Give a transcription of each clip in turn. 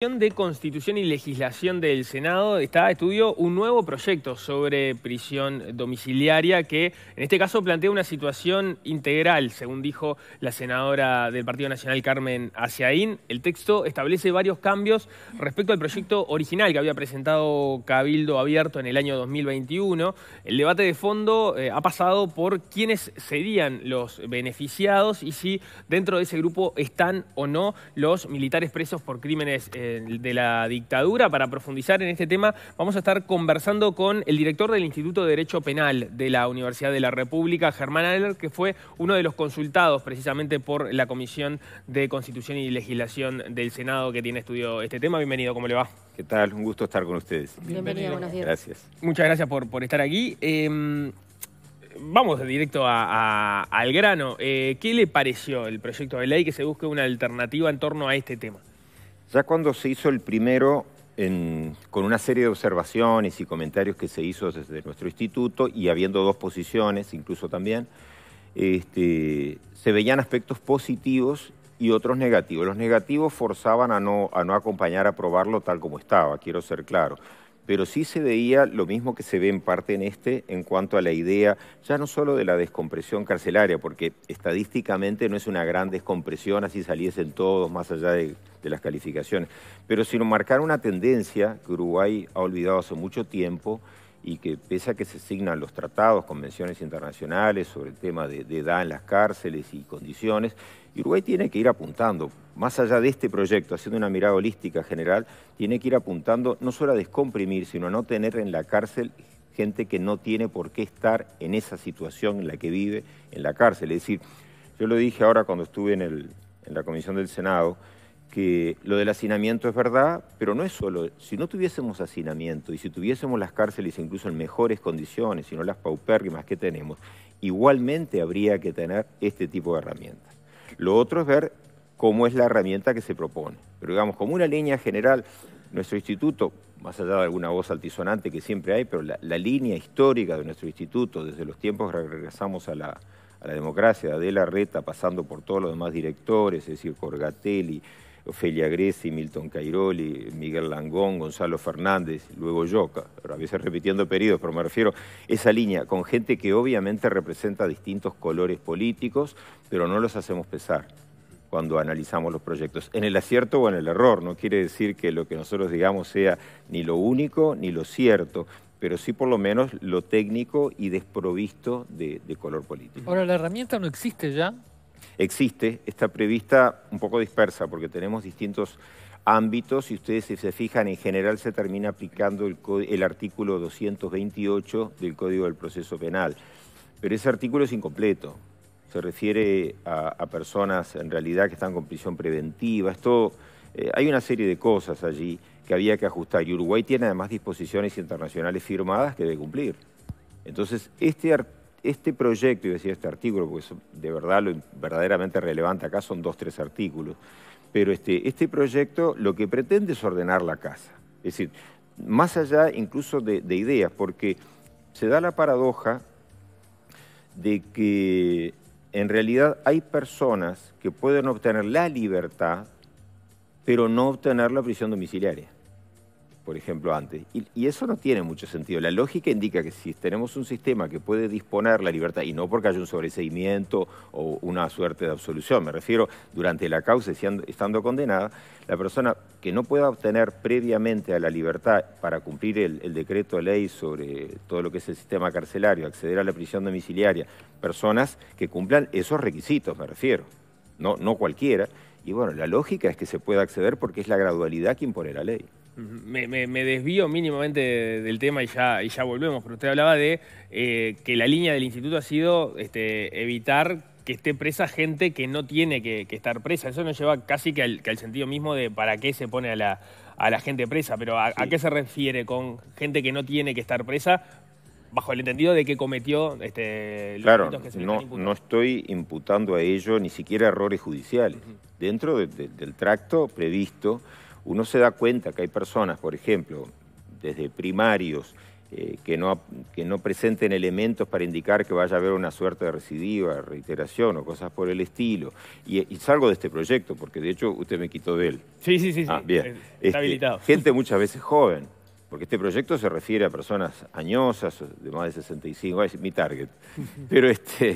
Comisión de Constitución y Legislación del Senado está a estudio un nuevo proyecto sobre prisión domiciliaria que en este caso plantea una situación integral, según dijo la senadora del Partido Nacional Carmen Asiaín. El texto establece varios cambios respecto al proyecto original que había presentado Cabildo Abierto en el año 2021. El debate de fondo ha pasado por quiénes serían los beneficiados y si dentro de ese grupo están o no los militares presos por crímenes de la dictadura. Para profundizar en este tema vamos a estar conversando con el director del Instituto de Derecho Penal de la Universidad de la República, Germán Aller, que fue uno de los consultados precisamente por la Comisión de Constitución y Legislación del Senado que tiene estudio este tema. Bienvenido, ¿cómo le va? ¿Qué tal? Un gusto estar con ustedes. Bienvenido, buenos días. Gracias. Muchas gracias por estar aquí. Vamos directo al grano. ¿Qué le pareció el proyecto de ley que se busque una alternativa en torno a este tema? Ya cuando se hizo el primero, con una serie de observaciones y comentarios que se hizo desde nuestro instituto y habiendo dos posiciones incluso también, se veían aspectos positivos y otros negativos. Los negativos forzaban a no acompañar a aprobarlo tal como estaba, quiero ser claro. Pero sí se veía lo mismo que se ve en parte en en cuanto a la idea, ya no solo de la descompresión carcelaria, porque estadísticamente no es una gran descompresión, así saliesen todos más allá de las calificaciones, pero sino marcar una tendencia que Uruguay ha olvidado hace mucho tiempo y que pese a que se signan los tratados, convenciones internacionales sobre el tema de edad en las cárceles y condiciones, Uruguay tiene que ir apuntando, más allá de este proyecto, haciendo una mirada holística general, tiene que ir apuntando no solo a descomprimir, sino a no tener en la cárcel gente que no tiene por qué estar en esa situación en la que vive en la cárcel. Es decir, yo lo dije ahora cuando estuve en la Comisión del Senado, que lo del hacinamiento es verdad, pero no es solo, si no tuviésemos hacinamiento y si tuviésemos las cárceles incluso en mejores condiciones, sino las paupérrimas que tenemos, igualmente habría que tener este tipo de herramientas. Lo otro es ver cómo es la herramienta que se propone. Pero digamos, como una línea general, nuestro instituto, más allá de alguna voz altisonante que siempre hay, pero la línea histórica de nuestro instituto, desde los tiempos que regresamos a la democracia, de Adela Reta, pasando por todos los demás directores, es decir, Corgatelli, Ofelia Greci, Milton Cairoli, Miguel Langón, Gonzalo Fernández, luego yo, a veces repitiendo periodos, pero me refiero a esa línea, con gente que obviamente representa distintos colores políticos, pero no los hacemos pesar cuando analizamos los proyectos. En el acierto o en el error, no quiere decir que lo que nosotros digamos sea ni lo único ni lo cierto, pero sí por lo menos lo técnico y desprovisto de color político. Ahora, ¿la herramienta no existe ya? Existe, está prevista un poco dispersa porque tenemos distintos ámbitos y ustedes si se fijan en general se termina aplicando el artículo 228 del Código del Proceso Penal, pero ese artículo es incompleto, se refiere a personas en realidad que están con prisión preventiva, esto, hay una serie de cosas allí que había que ajustar y Uruguay tiene además disposiciones internacionales firmadas que debe cumplir, entonces este proyecto, y decía este artículo, porque de verdad lo verdaderamente relevante acá son 2 o 3 artículos, pero este proyecto lo que pretende es ordenar la casa. Es decir, más allá incluso de ideas, porque se da la paradoja de que en realidad hay personas que pueden obtener la libertad, pero no obtener la prisión domiciliaria. Por ejemplo, antes. Y eso no tiene mucho sentido. La lógica indica que si tenemos un sistema que puede disponer la libertad, y no porque haya un sobreseimiento o una suerte de absolución, me refiero, durante la causa, estando condenada, la persona que no pueda obtener previamente a la libertad para cumplir el decreto de ley sobre todo lo que es el sistema carcelario, acceder a la prisión domiciliaria, personas que cumplan esos requisitos, me refiero, no cualquiera. Y bueno, la lógica es que se pueda acceder porque es la gradualidad que impone la ley. Me desvío mínimamente del tema y ya volvemos, pero usted hablaba de que la línea del instituto ha sido evitar que esté presa gente que no tiene que estar presa. Eso nos lleva casi que al sentido mismo de para qué se pone a la gente presa, pero ¿a qué se refiere con gente que no tiene que estar presa? Bajo el entendido de que cometió los delitos que se le están imputando. No estoy imputando a ello ni siquiera errores judiciales. Dentro del tracto previsto, uno se da cuenta que hay personas, por ejemplo, desde primarios que no presenten elementos para indicar que vaya a haber una suerte de recidiva, reiteración o cosas por el estilo. Y salgo de este proyecto, porque de hecho usted me quitó de él. Sí, sí, sí. Ah, bien. Está habilitado. Gente muchas veces joven, porque este proyecto se refiere a personas añosas, de más de 65, es mi target. Pero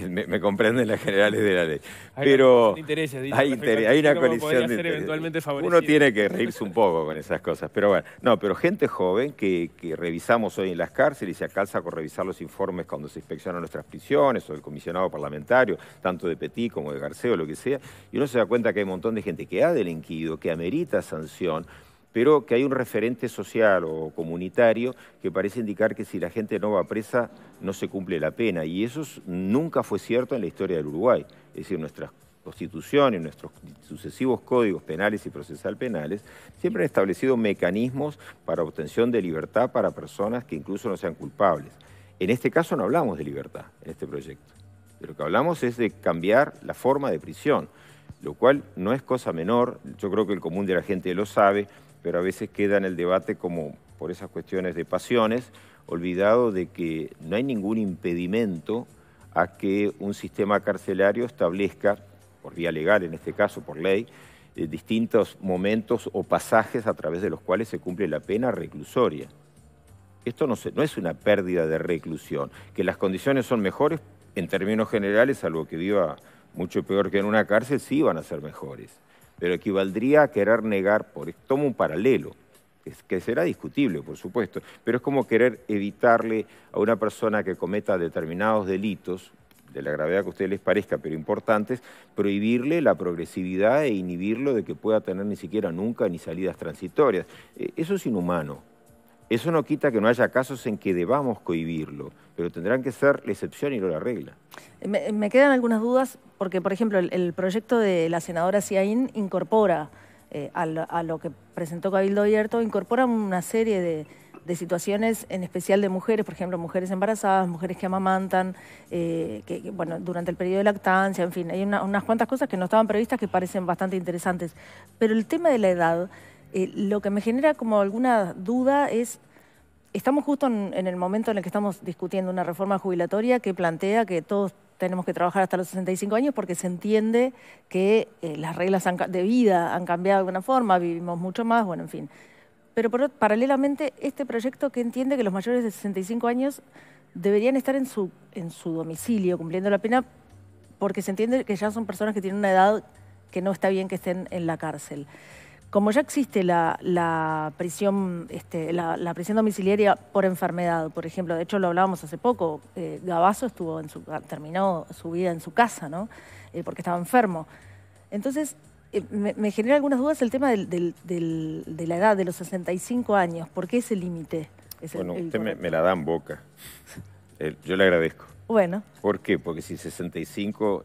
me comprenden las generales de la ley. Pero hay una coalición de intereses. Uno tiene que reírse un poco con esas cosas. Pero bueno, no, pero gente joven que revisamos hoy en las cárceles y se alcanza con revisar los informes cuando se inspeccionan nuestras prisiones o el comisionado parlamentario, tanto de Petit como de Garceo, lo que sea, y uno se da cuenta que hay un montón de gente que ha delinquido, que amerita sanción, pero que hay un referente social o comunitario que parece indicar que si la gente no va presa no se cumple la pena. Y eso nunca fue cierto en la historia del Uruguay. Es decir, nuestras constituciones, nuestros sucesivos códigos penales y procesal penales siempre han establecido mecanismos para obtención de libertad para personas que incluso no sean culpables. En este caso no hablamos de libertad en este proyecto. De lo que hablamos es de cambiar la forma de prisión, lo cual no es cosa menor. Yo creo que el común de la gente lo sabe, pero a veces queda en el debate como por esas cuestiones de pasiones, olvidado de que no hay ningún impedimento a que un sistema carcelario establezca, por vía legal en este caso, por ley, distintos momentos o pasajes a través de los cuales se cumple la pena reclusoria. Esto no es una pérdida de reclusión, que las condiciones son mejores en términos generales, salvo que viva mucho peor que en una cárcel, sí van a ser mejores. Pero equivaldría a querer negar, tomo un paralelo, que será discutible, por supuesto, pero es como querer evitarle a una persona que cometa determinados delitos, de la gravedad que a ustedes les parezca, pero importantes, prohibirle la progresividad e inhibirlo de que pueda tener ni siquiera nunca ni salidas transitorias. Eso es inhumano. Eso no quita que no haya casos en que debamos cohibirlo, pero tendrán que ser la excepción y no la regla. Me quedan algunas dudas porque, por ejemplo, el proyecto de la senadora Asiaín incorpora a lo que presentó Cabildo Abierto, incorpora una serie de situaciones, en especial de mujeres, por ejemplo, mujeres embarazadas, mujeres que amamantan, bueno, durante el periodo de lactancia, en fin, hay unas cuantas cosas que no estaban previstas que parecen bastante interesantes. Pero el tema de la edad... lo que me genera como alguna duda es, estamos justo en el momento en el que estamos discutiendo una reforma jubilatoria que plantea que todos tenemos que trabajar hasta los 65 años porque se entiende que las reglas de vida han cambiado de alguna forma, vivimos mucho más, bueno, en fin. Pero paralelamente, este proyecto que entiende que los mayores de 65 años deberían estar en su domicilio cumpliendo la pena porque se entiende que ya son personas que tienen una edad que no está bien que estén en la cárcel. Como ya existe la prisión domiciliaria por enfermedad, por ejemplo, de hecho lo hablábamos hace poco, Gavazo terminó su vida en su casa, ¿no? Porque estaba enfermo. Entonces, me genera algunas dudas el tema de la edad, de los 65 años. ¿Por qué ese límite? Bueno, usted me la da en boca. Yo le agradezco. Bueno. ¿Por qué? Porque si 65...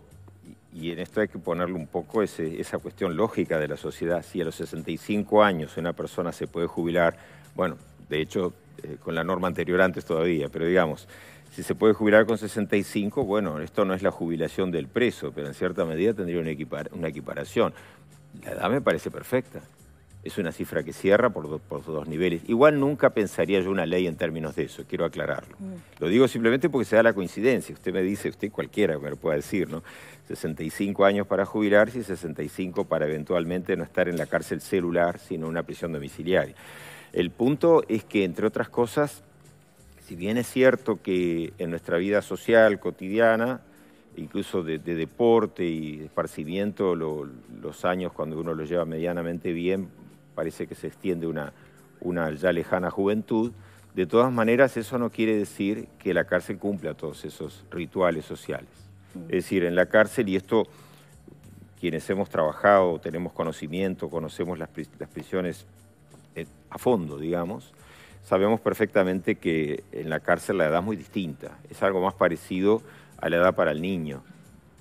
Y en esto hay que ponerle un poco esa cuestión lógica de la sociedad. Si a los 65 años una persona se puede jubilar, bueno, de hecho, con la norma anterior antes todavía, pero digamos, si se puede jubilar con 65, bueno, esto no es la jubilación del preso, pero en cierta medida tendría una equiparación. La edad me parece perfecta. Es una cifra que cierra por dos niveles. Igual nunca pensaría yo una ley en términos de eso, quiero aclararlo. Lo digo simplemente porque se da la coincidencia. Usted me dice, usted cualquiera me lo pueda decir, ¿no? 65 años para jubilarse y 65 para eventualmente no estar en la cárcel celular, sino en una prisión domiciliaria. El punto es que, entre otras cosas, si bien es cierto que en nuestra vida social, cotidiana, incluso de deporte y esparcimiento, los años cuando uno los lleva medianamente bien, parece que se extiende una ya lejana juventud. De todas maneras, eso no quiere decir que la cárcel cumpla todos esos rituales sociales. Es decir, en la cárcel, y esto quienes hemos trabajado, tenemos conocimiento, conocemos las prisiones a fondo, digamos, sabemos perfectamente que en la cárcel la edad es muy distinta. Es algo más parecido a la edad para el niño.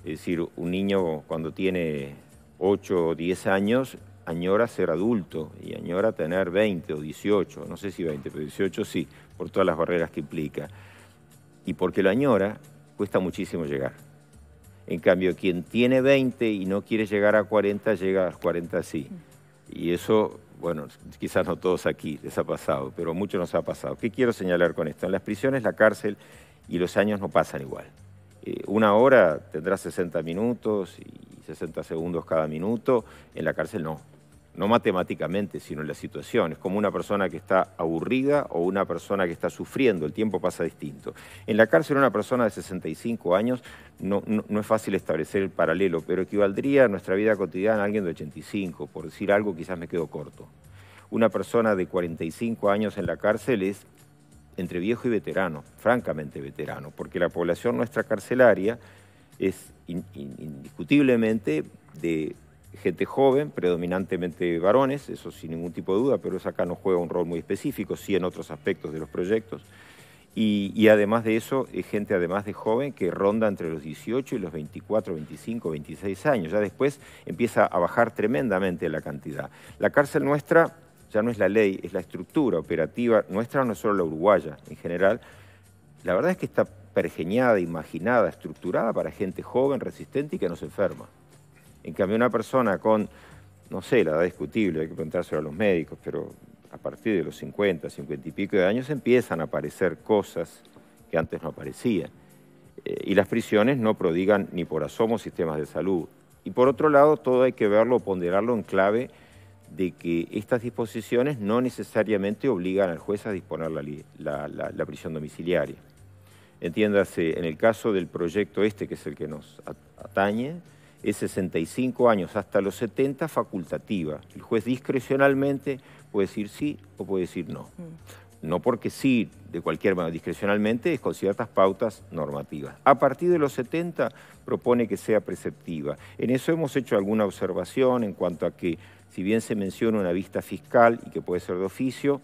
Es decir, un niño cuando tiene 8 o 10 años... añora ser adulto y añora tener 20 o 18, no sé si 20, pero 18 sí, por todas las barreras que implica. Y porque lo añora, cuesta muchísimo llegar. En cambio, quien tiene 20 y no quiere llegar a 40, llega a los 40 sí. Y eso bueno, quizás no todos aquí les ha pasado, pero a muchos nos ha pasado. ¿Qué quiero señalar con esto? En las prisiones, la cárcel y los años no pasan igual. Una hora tendrá 60 minutos y 60 segundos cada minuto, en la cárcel no. No matemáticamente, sino en la situación. Es como una persona que está aburrida o una persona que está sufriendo, el tiempo pasa distinto. En la cárcel una persona de 65 años, no es fácil establecer el paralelo, pero equivaldría a nuestra vida cotidiana a alguien de 85, por decir algo quizás me quedo corto. Una persona de 45 años en la cárcel es entre viejo y veterano, francamente veterano, porque la población nuestra carcelaria es indiscutiblemente de gente joven, predominantemente varones, eso sin ningún tipo de duda, pero eso acá no juega un rol muy específico, sí en otros aspectos de los proyectos. Y además de eso, es gente además de joven que ronda entre los 18 y los 24, 25, 26 años. Ya después empieza a bajar tremendamente la cantidad. La cárcel nuestra ya no es la ley, es la estructura operativa nuestra, no solo la uruguaya en general. La verdad es que está pergeñada, imaginada, estructurada para gente joven, resistente y que no se enferma. En cambio, una persona con, no sé, la edad discutible, hay que preguntárselo a los médicos, pero a partir de los 50, 50 y pico de años empiezan a aparecer cosas que antes no aparecían. Y las prisiones no prodigan ni por asomo sistemas de salud. Y por otro lado, todo hay que verlo, ponderarlo en clave de que estas disposiciones no necesariamente obligan al juez a disponer la prisión domiciliaria. Entiéndase, en el caso del proyecto este, que es el que nos atañe, es 65 años hasta los 70 facultativa. El juez discrecionalmente puede decir sí o puede decir no. No porque sí, de cualquier manera, discrecionalmente es con ciertas pautas normativas. A partir de los 70 propone que sea preceptiva. En eso hemos hecho alguna observación en cuanto a que, si bien se menciona una vista fiscal y que puede ser de oficio,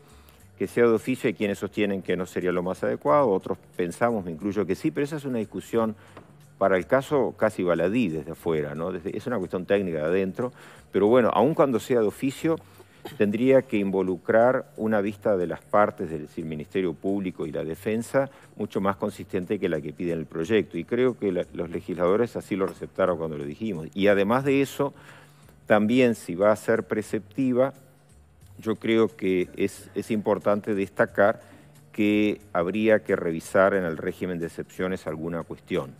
que sea de oficio hay quienes sostienen que no sería lo más adecuado, otros pensamos, me incluyo, que sí, pero esa es una discusión para el caso casi baladí desde afuera, ¿no? Es una cuestión técnica de adentro, pero bueno, aun cuando sea de oficio, tendría que involucrar una vista de las partes, es decir, el Ministerio Público y la Defensa, mucho más consistente que la que pide en el proyecto. Y creo que los legisladores así lo receptaron cuando lo dijimos. Y además de eso, también si va a ser preceptiva, yo creo que es importante destacar que habría que revisar en el régimen de excepciones alguna cuestión.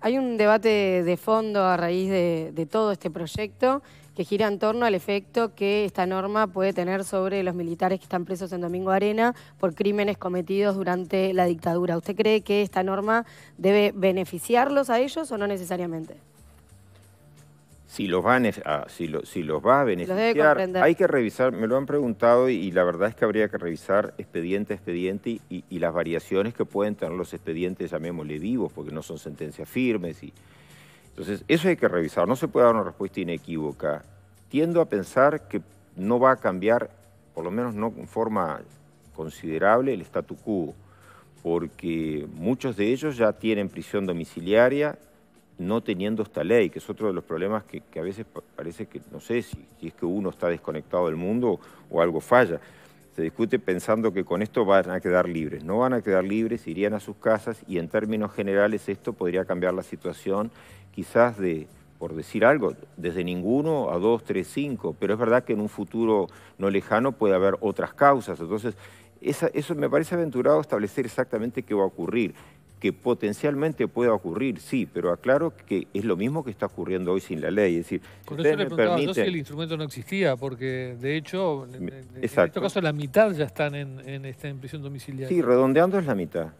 Hay un debate de fondo a raíz de todo este proyecto que gira en torno al efecto que esta norma puede tener sobre los militares que están presos en Domingo Arena por crímenes cometidos durante la dictadura. ¿Usted cree que esta norma debe beneficiarlos a ellos o no necesariamente? Si los va a beneficiar, hay que revisar, me lo han preguntado y la verdad es que habría que revisar expediente a expediente y las variaciones que pueden tener los expedientes, llamémosle vivos, porque no son sentencias firmes. Entonces, eso hay que revisar, no se puede dar una respuesta inequívoca. Tiendo a pensar que no va a cambiar, por lo menos no en forma considerable, el statu quo, porque muchos de ellos ya tienen prisión domiciliaria, no teniendo esta ley, que es otro de los problemas que a veces parece que, no sé, si es que uno está desconectado del mundo o algo falla. Se discute pensando que con esto van a quedar libres. No van a quedar libres, irían a sus casas y en términos generales esto podría cambiar la situación quizás de, por decir algo, desde ninguno a 2, 3, 5, pero es verdad que en un futuro no lejano puede haber otras causas. Entonces, eso me parece aventurado establecer exactamente qué va a ocurrir. Que potencialmente pueda ocurrir, sí, pero aclaro que es lo mismo que está ocurriendo hoy sin la ley. Es decir, con eso le preguntaba yo si el instrumento no existía, porque de hecho, en este caso la mitad ya están en prisión domiciliaria. Sí, redondeando es la mitad,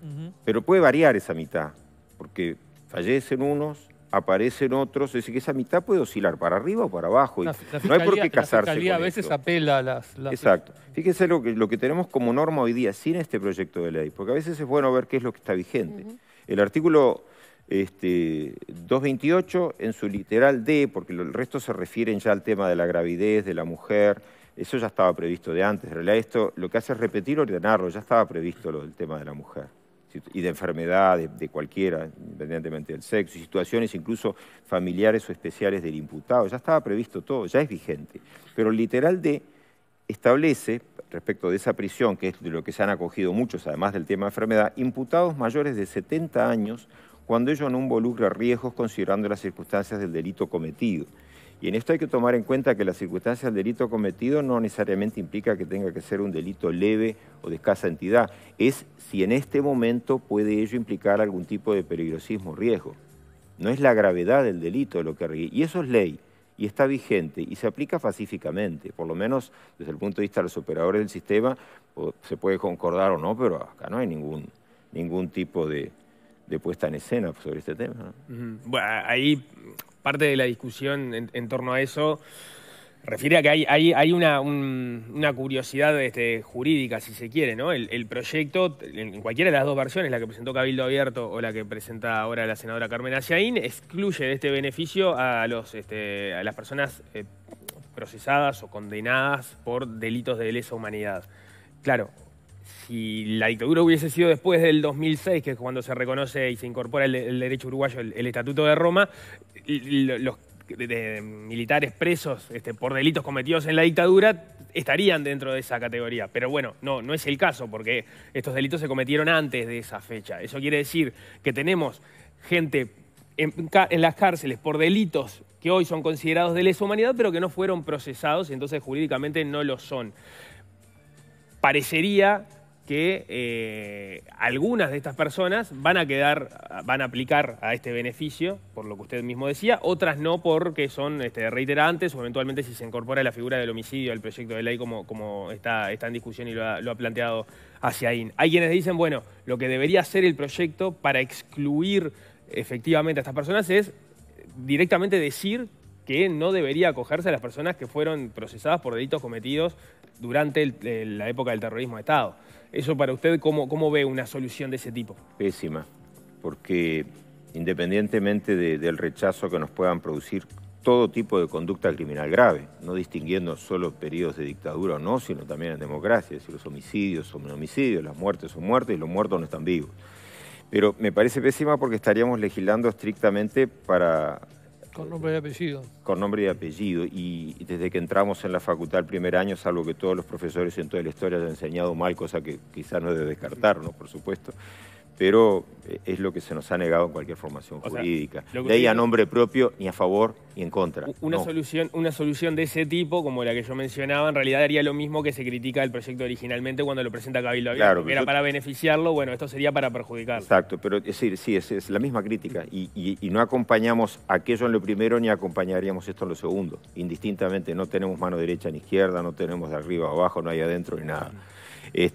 pero puede variar esa mitad, porque fallecen unos, aparecen otros, es decir, que esa mitad puede oscilar para arriba o para abajo. No hay por qué casarse. La fiscalía a veces apela a las... Exacto. Fíjense lo que tenemos como norma hoy día, sin este proyecto de ley, porque a veces es bueno ver qué es lo que está vigente. El artículo 228, en su literal D, porque el resto se refieren ya al tema de la gravidez, de la mujer, eso ya estaba previsto de antes. En realidad esto lo que hace es repetir, ordenarlo, ya estaba previsto el tema de la mujer. Y de enfermedad, de cualquiera, independientemente del sexo, y situaciones incluso familiares o especiales del imputado. Ya estaba previsto todo, ya es vigente. Pero el literal D establece, respecto de esa prisión, que es de lo que se han acogido muchos, además del tema de enfermedad, imputados mayores de 70 años cuando ello no involucra riesgos considerando las circunstancias del delito cometido. Y en esto hay que tomar en cuenta que la circunstancia del delito cometido no necesariamente implica que tenga que ser un delito leve o de escasa entidad. Es si en este momento puede ello implicar algún tipo de peligrosismo o riesgo. No es la gravedad del delito lo que requiere. Y eso es ley, y está vigente, y se aplica pacíficamente. Por lo menos, desde el punto de vista de los operadores del sistema, se puede concordar o no, pero acá no hay ningún tipo de puesta en escena sobre este tema, ¿no? Bueno, ahí parte de la discusión en torno a eso refiere a que hay una curiosidad jurídica, si se quiere, ¿no? El proyecto, en cualquiera de las dos versiones, la que presentó Cabildo Abierto o la que presenta ahora la senadora Carmen Asiaín, excluye de este beneficio a las personas procesadas o condenadas por delitos de lesa humanidad. Claro, si la dictadura hubiese sido después del 2006, que es cuando se reconoce y se incorpora el derecho uruguayo, el Estatuto de Roma, los militares presos por delitos cometidos en la dictadura estarían dentro de esa categoría. Pero bueno, no es el caso, porque estos delitos se cometieron antes de esa fecha. Eso quiere decir que tenemos gente en las cárceles por delitos que hoy son considerados de lesa humanidad, pero que no fueron procesados y entonces jurídicamente no lo son. Parecería que algunas de estas personas van a aplicar a este beneficio, por lo que usted mismo decía, otras no, porque son reiterantes, o eventualmente si se incorpora la figura del homicidio al proyecto de ley como está en discusión y lo ha planteado Asiaín. Hay quienes dicen, bueno, lo que debería hacer el proyecto para excluir efectivamente a estas personas es directamente decir que no debería acogerse a las personas que fueron procesadas por delitos cometidos durante la época del terrorismo de Estado. Eso para usted, ¿cómo ve una solución de ese tipo? Pésima, porque independientemente del rechazo que nos puedan producir todo tipo de conducta criminal grave, no distinguiendo solo periodos de dictadura o no, sino también en democracia, es decir, los homicidios son homicidios, las muertes son muertes y los muertos no están vivos. Pero me parece pésima porque estaríamos legislando estrictamente para... Con nombre y apellido. Con nombre y apellido. Y desde que entramos en la facultad el primer año, salvo que todos los profesores en toda la historia hayan enseñado mal, cosa que quizás no debe descartarnos, por supuesto, pero es lo que se nos ha negado en cualquier formación jurídica. Ley a nombre propio, ni a favor ni en contra. Una solución de ese tipo, como la que yo mencionaba, en realidad haría lo mismo que se critica el proyecto originalmente cuando lo presenta Cabildo Abierto, claro, que era para beneficiarlo, bueno, esto sería para perjudicarlo. Exacto, pero es decir, sí, es la misma crítica. Y no acompañamos aquello en lo primero, ni acompañaríamos esto en lo segundo. Indistintamente, no tenemos mano derecha ni izquierda, no tenemos de arriba a abajo, no hay adentro ni nada.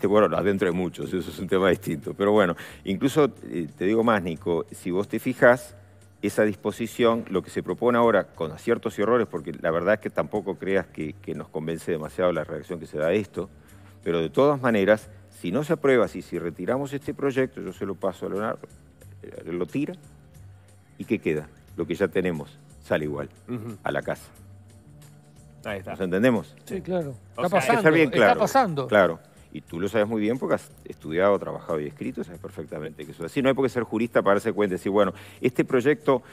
Bueno, adentro hay muchos, eso es un tema distinto. Pero bueno, incluso te digo más, Nico, si vos te fijás, esa disposición, lo que se propone ahora, con aciertos y errores, porque la verdad es que tampoco creas que nos convence demasiado la reacción que se da a esto, pero de todas maneras, si no se aprueba, si retiramos este proyecto, yo se lo paso a Leonardo, lo tira, ¿y qué queda? Lo que ya tenemos sale igual a la casa. Ahí está. ¿Nos entendemos? Sí, claro. Está pasando, está bien claro. Está pasando. Claro. Y tú lo sabes muy bien porque has estudiado, trabajado y escrito, sabes perfectamente que eso es así. No hay por qué ser jurista para darse cuenta y decir, bueno, este proyecto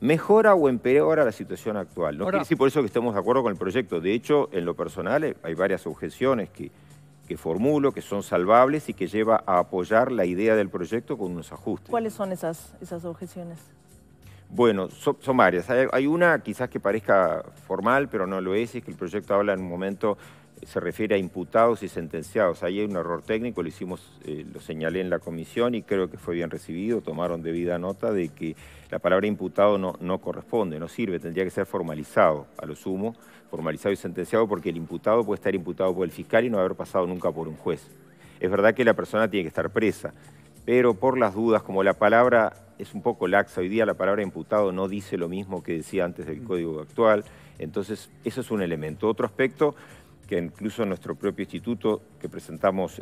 mejora o empeora la situación actual. No quiere decir por eso que estemos de acuerdo con el proyecto. De hecho, en lo personal hay varias objeciones que formulo, que son salvables y que lleva a apoyar la idea del proyecto con unos ajustes. ¿Cuáles son esas objeciones? Bueno, son varias. Hay una quizás que parezca formal, pero no lo es que el proyecto habla en un momento... se refiere a imputados y sentenciados. Ahí hay un error técnico, lo hicimos, lo señalé en la comisión y creo que fue bien recibido, tomaron debida nota de que la palabra imputado no corresponde, no sirve, tendría que ser formalizado, a lo sumo, formalizado y sentenciado, porque el imputado puede estar imputado por el fiscal y no haber pasado nunca por un juez. Es verdad que la persona tiene que estar presa, pero por las dudas, como la palabra es un poco laxa, hoy día la palabra imputado no dice lo mismo que decía antes del Código actual, entonces eso es un elemento. Otro aspecto... que incluso en nuestro propio instituto, que presentamos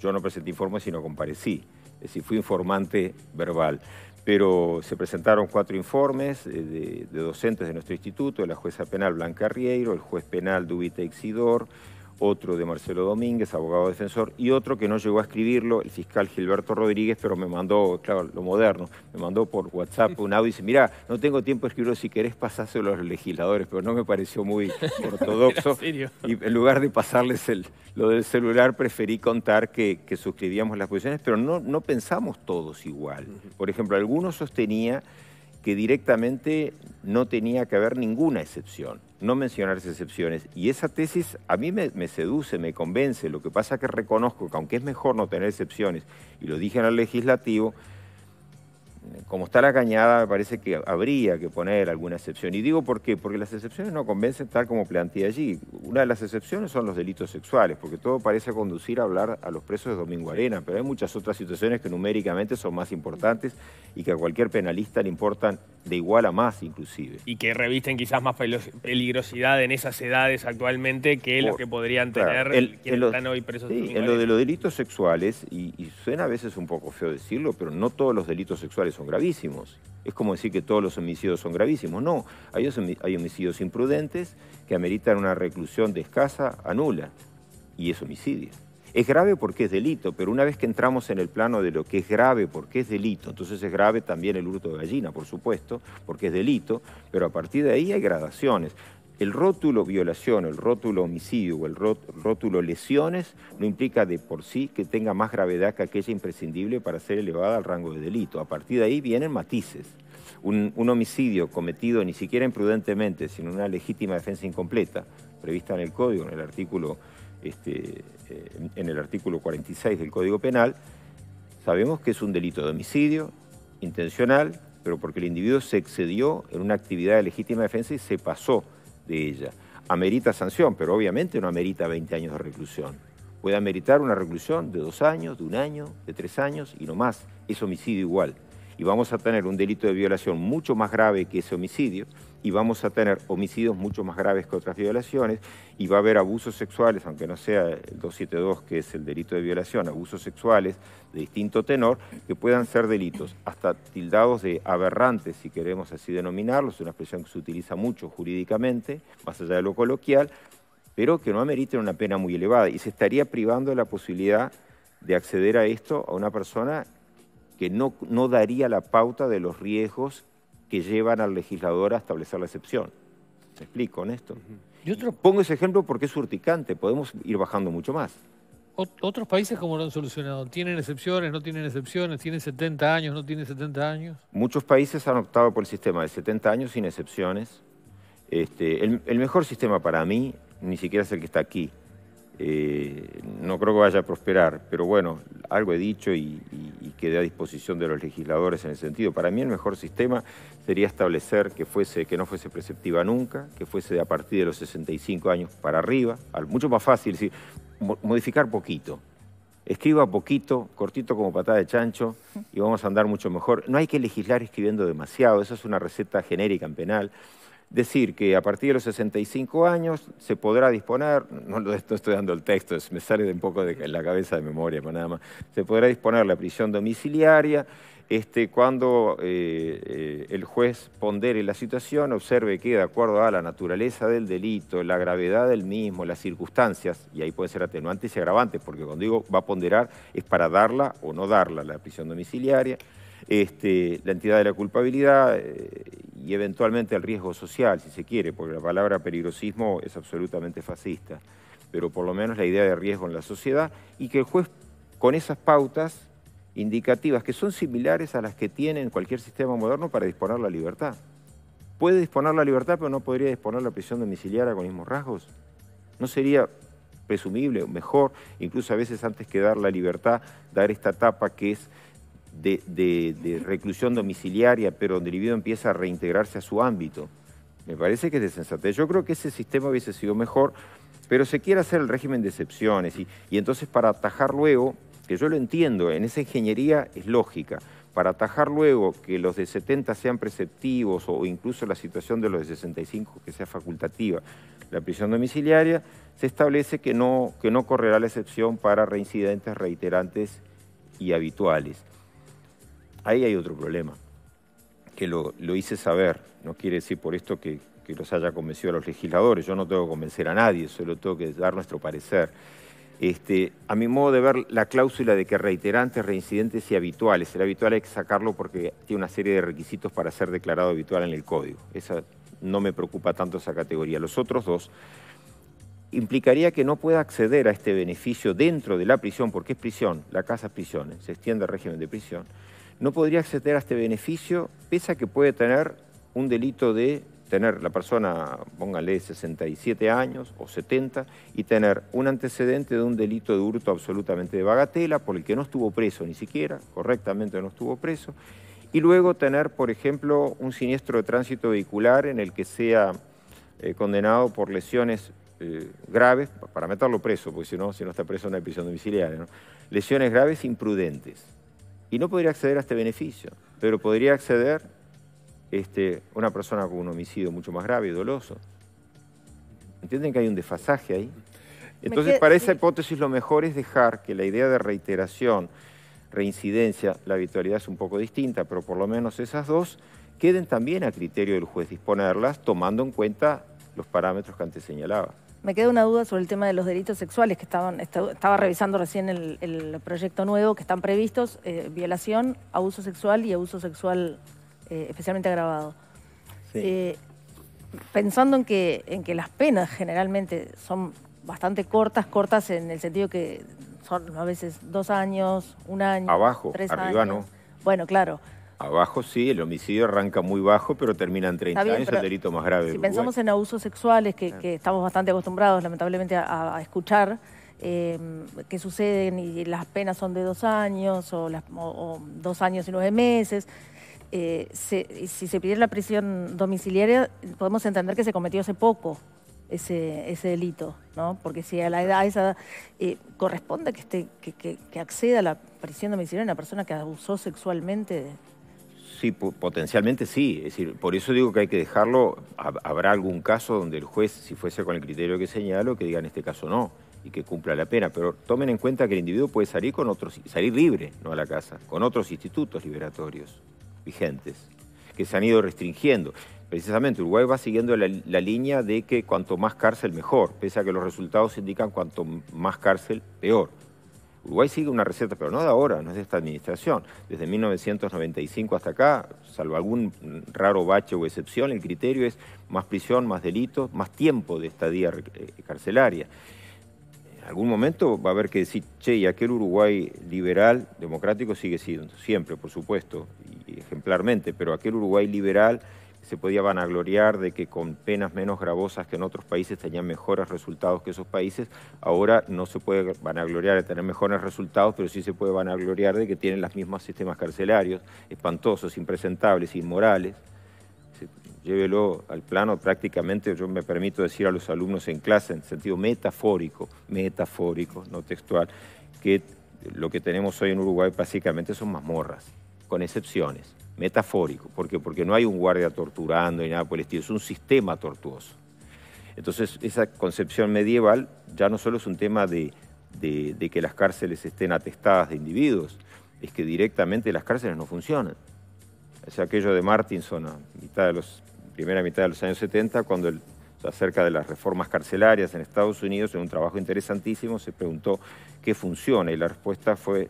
yo no presenté informes, sino comparecí, es decir, fui informante verbal, pero se presentaron 4 informes de docentes de nuestro instituto, de la jueza penal Blanca Rieiro, el juez penal Dubite Exidor, otro de Marcelo Domínguez, abogado defensor, y otro que no llegó a escribirlo, el fiscal Gilberto Rodríguez, pero me mandó, claro, lo moderno, me mandó por WhatsApp un audio y dice, mirá, no tengo tiempo de escribirlo, si querés pasáselo a los legisladores, pero no me pareció muy ortodoxo. Y en lugar de pasarles lo del celular, preferí contar que suscribíamos las posiciones, pero no pensamos todos igual. Por ejemplo, algunos sostenían que directamente no tenía que haber ninguna excepción, no mencionarse excepciones. Y esa tesis a mí me seduce, me convence. Lo que pasa es que reconozco que aunque es mejor no tener excepciones, y lo dije en el legislativo, como está la cañada, me parece que habría que poner alguna excepción. Y digo ¿por qué? Porque las excepciones no convencen tal como planteé allí. Una de las excepciones son los delitos sexuales, porque todo parece conducir a hablar a los presos de Domingo Arena, pero hay muchas otras situaciones que numéricamente son más importantes y que a cualquier penalista le importan de igual a más, inclusive. Y que revisten quizás más peligrosidad en esas edades actualmente que lo que podrían tener quienes están hoy presos de Domingo Arena. En lo de los delitos sexuales, y suena a veces un poco feo decirlo, pero no todos los delitos sexuales son gravísimos. Es como decir que todos los homicidios son gravísimos. No, hay homicidios imprudentes que ameritan una reclusión de escasa a nula. Y es homicidio. Es grave porque es delito, pero una vez que entramos en el plano de lo que es grave porque es delito, entonces es grave también el hurto de gallina, por supuesto, porque es delito, pero a partir de ahí hay gradaciones. El rótulo violación, el rótulo homicidio o el rótulo lesiones no implica de por sí que tenga más gravedad que aquella imprescindible para ser elevada al rango de delito. A partir de ahí vienen matices. Un homicidio cometido ni siquiera imprudentemente, sino una legítima defensa incompleta, prevista en el Código, en el artículo... en el artículo 46 del Código Penal, sabemos que es un delito de homicidio intencional, pero porque el individuo se excedió en una actividad de legítima defensa y se pasó de ella. Amerita sanción, pero obviamente no amerita 20 años de reclusión. Puede ameritar una reclusión de 2 años, de 1 año, de 3 años y no más. Es homicidio igual. Y vamos a tener un delito de violación mucho más grave que ese homicidio, y vamos a tener homicidios mucho más graves que otras violaciones, y va a haber abusos sexuales, aunque no sea el 272, que es el delito de violación, abusos sexuales de distinto tenor, que puedan ser delitos hasta tildados de aberrantes, si queremos así denominarlos, una expresión que se utiliza mucho jurídicamente, más allá de lo coloquial, pero que no ameriten una pena muy elevada, y se estaría privando la posibilidad de acceder a esto a una persona que no daría la pauta de los riesgos que llevan al legislador a establecer la excepción. ¿Me explico en esto? Y pongo ese ejemplo porque es urticante, podemos ir bajando mucho más. ¿Otros países cómo lo han solucionado? ¿Tienen excepciones, no tienen excepciones? ¿Tienen 70 años, no tienen 70 años? Muchos países han optado por el sistema de 70 años sin excepciones. El mejor sistema para mí ni siquiera es el que está aquí. No creo que vaya a prosperar, pero bueno, algo he dicho y quedé a disposición de los legisladores en ese sentido. Para mí el mejor sistema sería establecer que no fuese preceptiva nunca, que fuese a partir de los 65 años para arriba, mucho más fácil, es decir, modificar poquito. Escriba poquito, cortito como patada de chancho, y vamos a andar mucho mejor. No hay que legislar escribiendo demasiado, eso es una receta genérica en penal. Decir que a partir de los 65 años se podrá disponer, no estoy dando el texto, me sale un poco de la cabeza de memoria, pero nada más, se podrá disponer la prisión domiciliaria cuando el juez pondere la situación, observe que de acuerdo a la naturaleza del delito, la gravedad del mismo, las circunstancias, y ahí pueden ser atenuantes y agravantes, porque cuando digo va a ponderar es para darla o no darla la prisión domiciliaria, la entidad de la culpabilidad y eventualmente el riesgo social, si se quiere, porque la palabra peligrosismo es absolutamente fascista, pero por lo menos la idea de riesgo en la sociedad, y que el juez con esas pautas indicativas que son similares a las que tiene en cualquier sistema moderno para disponer la libertad. Puede disponer la libertad, pero no podría disponer la prisión domiciliaria con los mismos rasgos. No sería presumible, mejor, incluso a veces antes que dar la libertad, dar esta etapa que es de reclusión domiciliaria, pero donde el individuo empieza a reintegrarse a su ámbito. Me parece que es de sensatez. Yo creo que ese sistema hubiese sido mejor, pero se quiere hacer el régimen de excepciones y entonces para atajar luego, que yo lo entiendo, en esa ingeniería es lógica, para atajar luego que los de 70 sean preceptivos o incluso la situación de los de 65 que sea facultativa, la prisión domiciliaria, se establece que no correrá la excepción para reincidentes reiterantes y habituales. Ahí hay otro problema, que lo hice saber, no quiere decir por esto que los haya convencido a los legisladores, yo no tengo que convencer a nadie, solo tengo que dar nuestro parecer. A mi modo de ver, la cláusula de que reiterantes, reincidentes y habituales, el habitual hay que sacarlo porque tiene una serie de requisitos para ser declarado habitual en el Código. Esa, no me preocupa tanto esa categoría. Los otros dos implicaría que no pueda acceder a este beneficio dentro de la prisión, porque es prisión, la casa es prisión, se extiende el régimen de prisión, no podría acceder a este beneficio, pese a que puede tener un delito de tener la persona, póngale, 67 años o 70, y tener un antecedente de un delito de hurto absolutamente de bagatela, por el que no estuvo preso ni siquiera, correctamente no estuvo preso, y luego tener, por ejemplo, un siniestro de tránsito vehicular en el que sea condenado por lesiones graves, para meterlo preso, porque si no está preso en una prisión domiciliaria, ¿no? Lesiones graves imprudentes. Y no podría acceder a este beneficio, pero podría acceder una persona con un homicidio mucho más grave y doloso. ¿Entienden que hay un desfasaje ahí? Entonces, para esa hipótesis lo mejor es dejar que la idea de reiteración, reincidencia, la habitualidad es un poco distinta, pero por lo menos esas dos queden también a criterio del juez disponerlas, tomando en cuenta los parámetros que antes señalaba. Me queda una duda sobre el tema de los delitos sexuales que estaba revisando recién el proyecto nuevo, que están previstos, violación, abuso sexual y abuso sexual especialmente agravado. Sí. Pensando en que las penas generalmente son bastante cortas en el sentido que son a veces 2 años, 1 año, abajo, 3 años. Arriba no. Bueno, claro. Abajo sí, el homicidio arranca muy bajo, pero termina en 30 años, el delito más grave. Si pensamos en abusos sexuales, que estamos bastante acostumbrados, lamentablemente, a escuchar, que suceden y las penas son de 2 años o 2 años y 9 meses, si se pidiera la prisión domiciliaria, podemos entender que se cometió hace poco ese delito, ¿no? Porque si a la edad, corresponde que acceda a la prisión domiciliaria una persona que abusó sexualmente... Sí, potencialmente sí. Es decir, por eso digo que hay que dejarlo. Habrá algún caso donde el juez, si fuese con el criterio que señalo, que diga en este caso no y que cumpla la pena. Pero tomen en cuenta que el individuo puede salir con otros, salir libre, no a la casa, con otros institutos liberatorios vigentes que se han ido restringiendo. Precisamente Uruguay va siguiendo la línea de que cuanto más cárcel mejor, pese a que los resultados indican cuanto más cárcel peor. Uruguay sigue una receta, pero no de ahora, no es de esta administración. Desde 1995 hasta acá, salvo algún raro bache o excepción, el criterio es más prisión, más delitos, más tiempo de estadía carcelaria. En algún momento va a haber que decir, che, y aquel Uruguay liberal, democrático sigue siendo, siempre, por supuesto, y ejemplarmente, pero aquel Uruguay liberal se podía vanagloriar de que con penas menos gravosas que en otros países tenían mejores resultados que esos países, ahora no se puede vanagloriar de tener mejores resultados, pero sí se puede vanagloriar de que tienen los mismos sistemas carcelarios, espantosos, impresentables, inmorales. Llévelo al plano prácticamente, yo me permito decir a los alumnos en clase, en sentido metafórico, no textual, que lo que tenemos hoy en Uruguay básicamente son mazmorras, con excepciones. Metafórico, ¿por qué? Porque no hay un guardia torturando ni nada por el estilo, es un sistema tortuoso. Entonces, esa concepción medieval ya no solo es un tema de que las cárceles estén atestadas de individuos, es que directamente las cárceles no funcionan. O sea, aquello de Martinson a primera mitad de los años 70, cuando acerca de las reformas carcelarias en Estados Unidos, en un trabajo interesantísimo, se preguntó qué funciona, y la respuesta fue,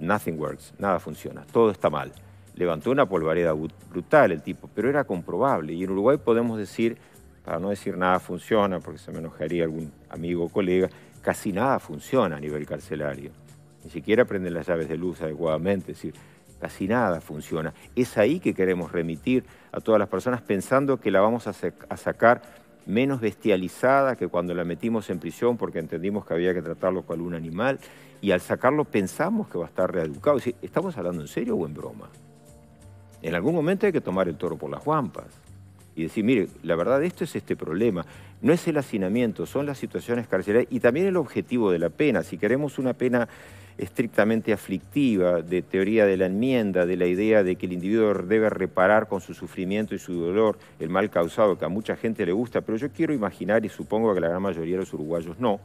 nothing works, nada funciona, todo está mal. Levantó una polvareda brutal el tipo, pero era comprobable. Y en Uruguay podemos decir, para no decir nada funciona, porque se me enojaría algún amigo o colega, casi nada funciona a nivel carcelario. Ni siquiera prenden las llaves de luz adecuadamente, es decir, casi nada funciona. Es ahí que queremos remitir a todas las personas pensando que la vamos a sacar menos bestializada que cuando la metimos en prisión porque entendimos que había que tratarlo cual un animal y al sacarlo pensamos que va a estar reeducado. Es decir, ¿estamos hablando en serio o en broma? En algún momento hay que tomar el toro por las guampas y decir, mire, la verdad esto es este problema, no es el hacinamiento, son las situaciones carcelarias y también el objetivo de la pena. Si queremos una pena estrictamente aflictiva, de teoría de la enmienda, de la idea de que el individuo debe reparar con su sufrimiento y su dolor el mal causado, que a mucha gente le gusta, pero yo quiero imaginar y supongo que la gran mayoría de los uruguayos no.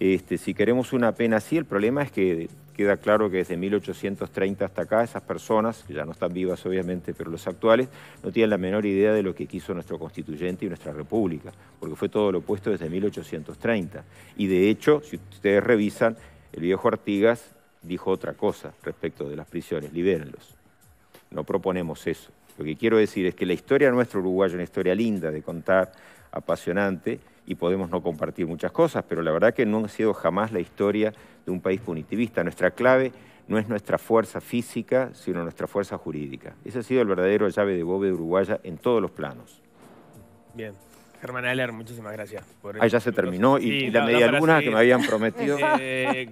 Si queremos una pena así, el problema es que queda claro que desde 1830 hasta acá esas personas, que ya no están vivas obviamente, pero los actuales, no tienen la menor idea de lo que quiso nuestro constituyente y nuestra república, porque fue todo lo opuesto desde 1830. Y de hecho, si ustedes revisan, el viejo Artigas dijo otra cosa respecto de las prisiones, libérenlos. No proponemos eso. Lo que quiero decir es que la historia nuestra uruguaya es una historia linda de contar, apasionante, y podemos no compartir muchas cosas, pero la verdad que no ha sido jamás la historia de un país punitivista. Nuestra clave no es nuestra fuerza física, sino nuestra fuerza jurídica. Ese ha sido el verdadero llave de bóveda uruguaya en todos los planos. Bien. Germán Aller, muchísimas gracias. Ah, ya se terminó y la media alguna que me habían prometido.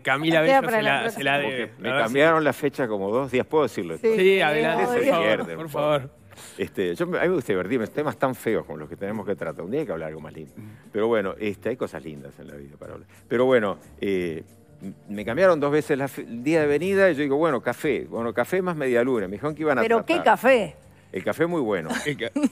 Camila Bello se la debe. Me cambiaron la fecha como 2 días, ¿puedo decirlo? Sí, adelante, por favor. A mí me gusta divertirme, temas tan feos como los que tenemos que tratar. Un día hay que hablar algo más lindo. Pero bueno, hay cosas lindas en la vida para hablar. Pero bueno, me cambiaron 2 veces el día de venida y yo digo, bueno, café. Bueno, café más media luna. Me dijeron que iban a tratar. ¿Pero qué café? El café muy bueno.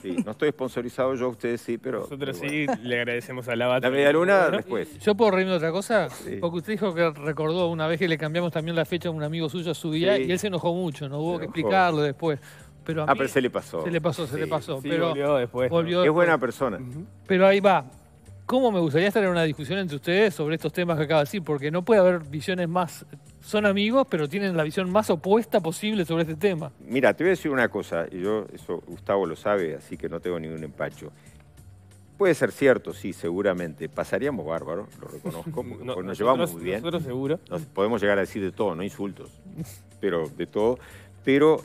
Sí, no estoy sponsorizado yo, ustedes sí, pero... Nosotros sí, bueno. Le agradecemos a la bata. La media luna, bueno, después. ¿Yo puedo reírme de otra cosa? Sí. Porque usted dijo que recordó una vez que le cambiamos también la fecha a un amigo suyo a su día, sí, y él se enojó mucho, no hubo que explicarlo después. Pero a mí, pero se le pasó. Se le pasó. Sí, pero volvió después. Volvió después. Es buena persona. Uh-huh. Pero ahí va. ¿Cómo me gustaría estar en una discusión entre ustedes sobre estos temas que acaba de decir? Porque no puede haber visiones más... Son amigos, pero tienen la visión más opuesta posible sobre este tema. Mira, te voy a decir una cosa, y eso Gustavo lo sabe, así que no tengo ningún empacho. Puede ser cierto, sí, seguramente. Pasaríamos bárbaro, lo reconozco, porque nos llevamos muy bien. Nosotros seguro. Nos podemos llegar a decir de todo, no insultos, pero de todo. Pero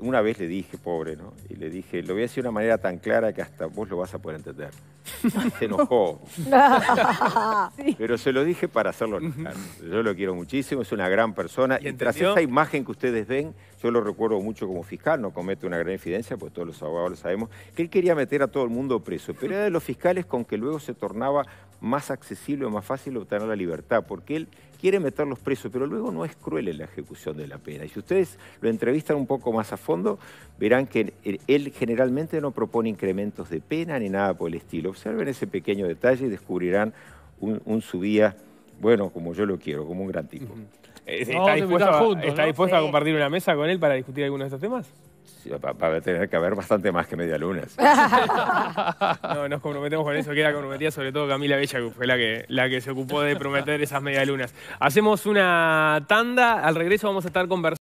una vez le dije, pobre, ¿no? Y le dije, lo voy a decir de una manera tan clara que hasta vos lo vas a poder entender. Se enojó. Pero se lo dije para hacerlo enojar. Yo lo quiero muchísimo, es una gran persona. Y tras esta imagen que ustedes ven, yo lo recuerdo mucho como fiscal, no cometo una gran infidencia, pues todos los abogados lo sabemos, que él quería meter a todo el mundo preso. Pero era de los fiscales con que luego se tornaba más accesible o más fácil obtener la libertad, porque él quiere meterlos presos, pero luego no es cruel en la ejecución de la pena. Y si ustedes lo entrevistan un poco más a fondo, verán que él generalmente no propone incrementos de pena ni nada por el estilo. Observen ese pequeño detalle y descubrirán un Zubía, bueno, como yo lo quiero, como un gran tipo. ¿Está dispuesto a compartir una mesa con él para discutir algunos de estos temas? Va a tener que haber bastante más que media luna. No, nos comprometemos con eso, queda comprometida sobre todo Camila Bella, que fue la que se ocupó de prometer esas medialunas. Hacemos una tanda, al regreso vamos a estar conversando.